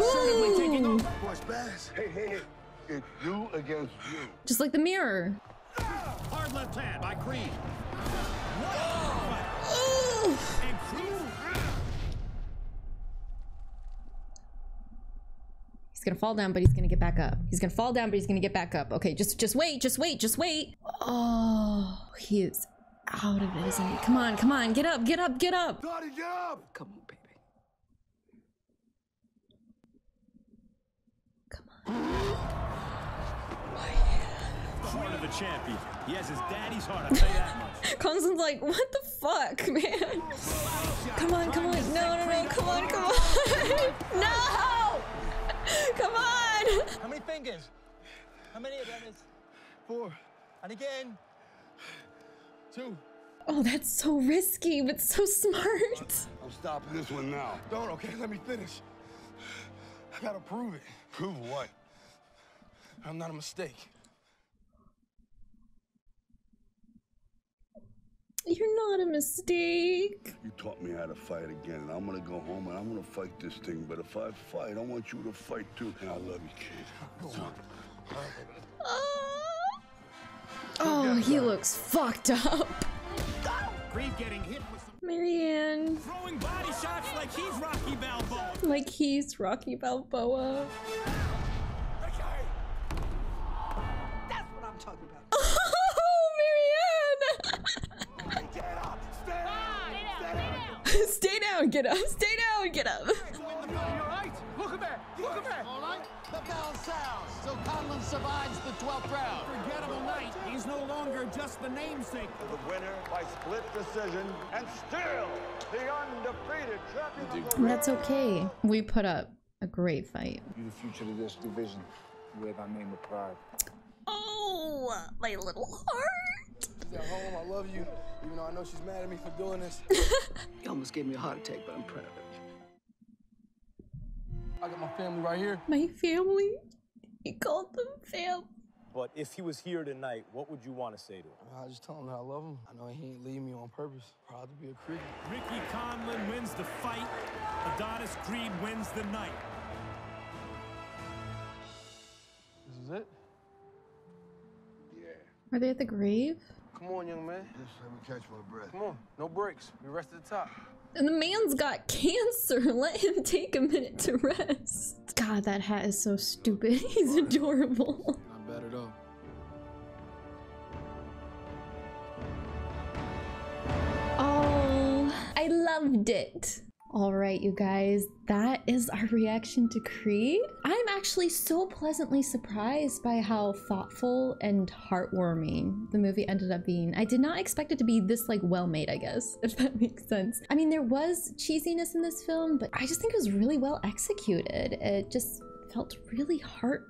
you against you. Just like the mirror. Hard left hand by Creed. Ooh. He's gonna fall down, but he's gonna get back up. He's gonna fall down, but he's gonna get back up. Okay, just wait, just wait, just wait. Oh, he is out of it, isn't he? Come on, come on, get up, get up, get up. Daddy, get up. Come on, baby. The champion. He has his daddy's heart. I say that much. Conlon's like, what the fuck, man? Come on, come on. No, no, no. Come on, come on. No! Come on! How many fingers? How many of them is? 4. And again. 2. Oh, that's so risky, but so smart. I'm stopping this one now. Don't, okay? Let me finish. I gotta prove it. Prove what? I'm not a mistake. You're not a mistake. You taught me how to fight again, and I'm gonna go home and I'm gonna fight this thing. But if I fight, I want you to fight too. And I love you, kid. Oh, he looks fucked up. Mary Anne. Throwing body shots like he's Rocky Balboa. Like he's Rocky Balboa. That's what I'm talking about. Stay down, get up, stay down, get up. Alright, look back, look back. Alright, the bell sounds. So Conlon survives the 12th round. Forgettable night. He's no longer just the namesake. The winner by split decision, and still the undefeated champion. That's okay. We put up a great fight. You're the future of this division. You wear that name with pride. Oh, my little heart. At home, I love you, even though I know she's mad at me for doing this. You almost gave me a heart attack, but I'm proud of you. I got my family right here. My family? He called them family. But if he was here tonight, what would you want to say to him? I just tell him that I love him. I know he ain't leaving me on purpose. Proud to be a Creed. Ricky Conlon wins the fight. Adonis Creed wins the night. This is it? Yeah. Are they at the grave? Come on, young man. Just let me catch my breath. Come on, no breaks. We rest at the top. And the man's got cancer. Let him take a minute to rest. God, that hat is so stupid. He's adorable. Not bad at all. Oh, I loved it. All right, you guys, that is our reaction to Creed. I'm actually so pleasantly surprised by how thoughtful and heartwarming the movie ended up being. I did not expect it to be this like well made, I guess, if that makes sense. I mean, there was cheesiness in this film, but I just think it was really well executed. It just felt really heartfelt.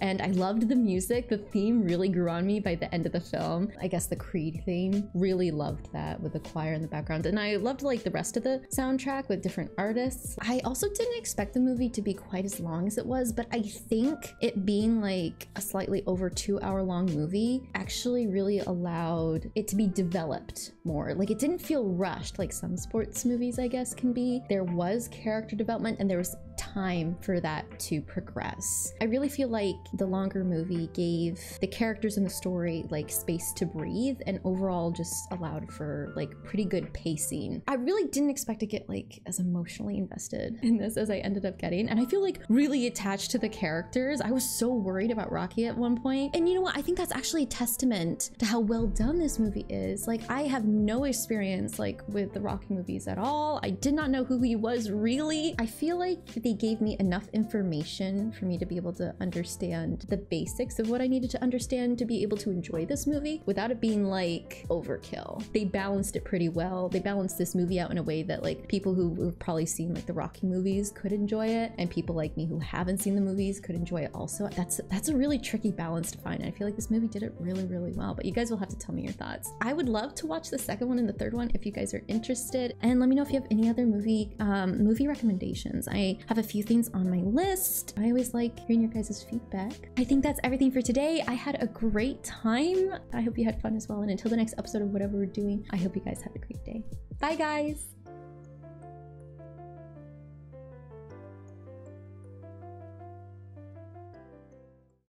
And I loved the music. The theme really grew on me by the end of the film. I guess the Creed theme, really loved that with the choir in the background. And I loved like the rest of the soundtrack with different artists. I also didn't expect the movie to be quite as long as it was, but I think it being like a slightly over 2 hour long movie actually really allowed it to be developed more. Like it didn't feel rushed like some sports movies I guess can be. There was character development and there was time for that to progress. I really feel like the longer movie gave the characters in the story like space to breathe and overall just allowed for like pretty good pacing. I really didn't expect to get like as emotionally invested in this as I ended up getting, and I feel like really attached to the characters. I was so worried about Rocky at one point. And you know what? I think that's actually a testament to how well done this movie is. Like I have no experience like with the Rocky movies at all. I did not know who he was really. I feel like they gave me enough information for me to be able to understand the basics of what I needed to understand to be able to enjoy this movie without it being like overkill. They balanced it pretty well. They balanced this movie out in a way that like people who have probably seen like the Rocky movies could enjoy it, and people like me who haven't seen the movies could enjoy it also. That's a really tricky balance to find, and I feel like this movie did it really, really well. But you guys will have to tell me your thoughts. I would love to watch the second one and the third one if you guys are interested, and let me know if you have any other movie recommendations. I have a few things on my list. I always like hearing your guys' feedback. I think that's everything for today. I had a great time. I hope you had fun as well. And until the next episode of whatever we're doing, I hope you guys have a great day. Bye, guys.